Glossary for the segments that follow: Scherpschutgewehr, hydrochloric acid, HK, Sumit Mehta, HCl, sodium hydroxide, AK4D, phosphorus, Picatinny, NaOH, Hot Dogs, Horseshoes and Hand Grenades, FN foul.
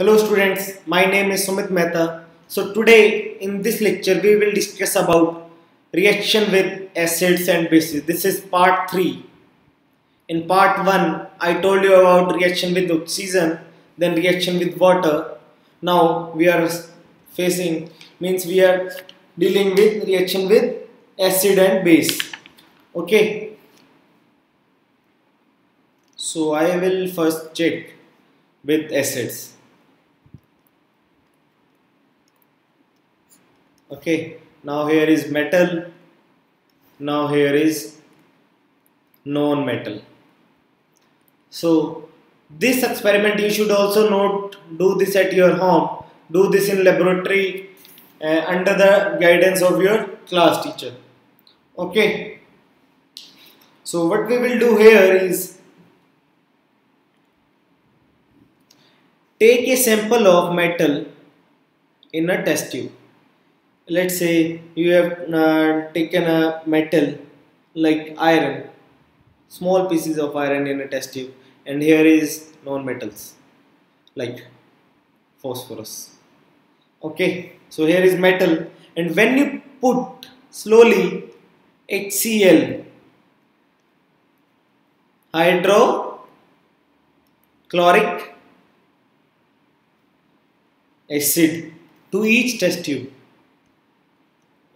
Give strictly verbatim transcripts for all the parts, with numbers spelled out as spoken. Hello students, my name is Sumit Mehta. So today in this lecture we will discuss about reaction with acids and bases. This is part three. In part one I told you about reaction with oxygen, then reaction with water. Now we are facing means we are dealing with reaction with acid and base. Okay. So I will first check with acids. Okay, now here is metal, now here is non-metal. So this experiment you should also note, do this at your home, do this in laboratory uh, under the guidance of your class teacher. Okay, so what we will do here is take a sample of metal in a test tube. Let's say you have uh, taken a metal like iron, small pieces of iron in a test tube, and here is non-metals like phosphorus. Okay, so here is metal, and when you put slowly HCl, hydrochloric acid, to each test tube.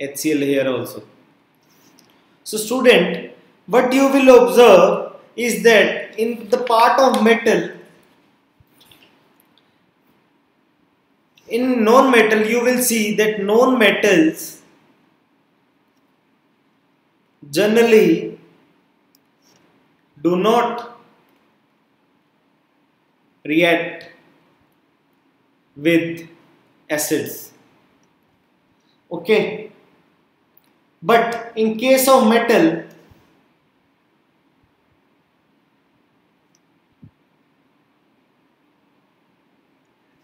HCl here also. So student, what you will observe is that in the part of metal, in non-metal you will see that non-metals generally do not react with acids. Okay. But in case of metal,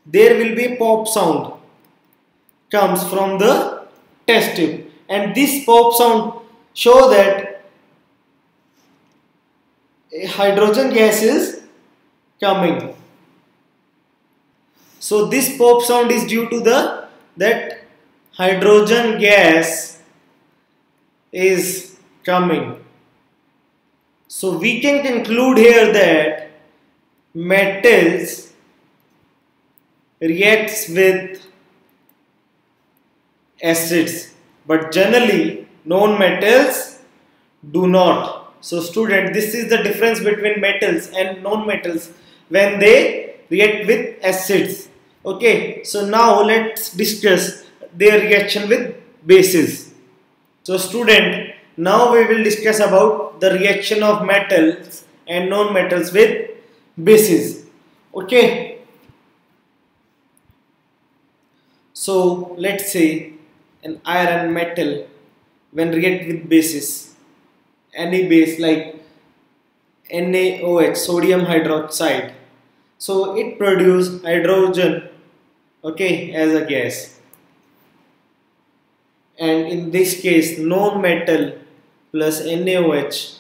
there will be pop sound comes from the test tube, and this pop sound shows that hydrogen gas is coming. So this pop sound is due to the that hydrogen gas is coming. So we can conclude here that metals reacts with acids, but generally non-metals do not. So student, this is the difference between metals and non-metals when they react with acids. Okay, so now let's discuss their reaction with bases. So student, now we will discuss about the reaction of metals and non-metals with bases. Okay. So let's say an iron metal when react with bases, any base like N A O H, sodium hydroxide. So it produces hydrogen, okay, as a gas. And in this case, non-metal plus N A O H,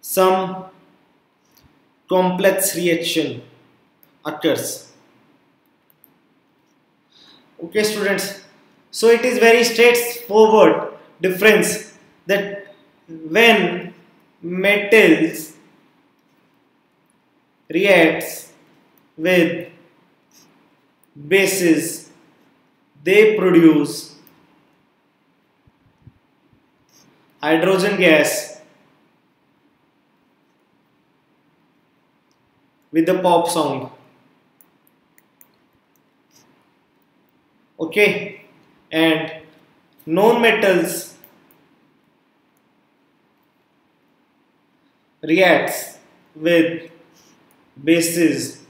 some complex reaction occurs. Okay students, so it is very straightforward difference that when metals reacts with bases, they produce hydrogen gas with the pop sound. Okay, and non-metals reacts with bases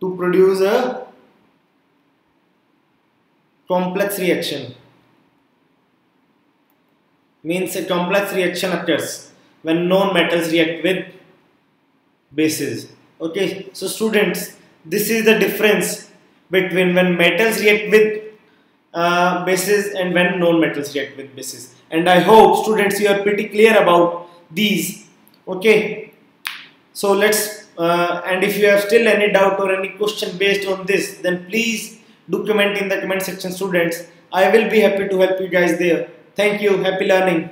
to produce a complex reaction. Means a complex reaction occurs when non-metals react with bases. Okay, so students, this is the difference between when metals react with uh, bases and when non-metals react with bases. And I hope students you are pretty clear about these. Okay, so let's Uh, and if you have still any doubt or any question based on this, then please do comment in the comment section, students. I will be happy to help you guys there. Thank you. Happy learning.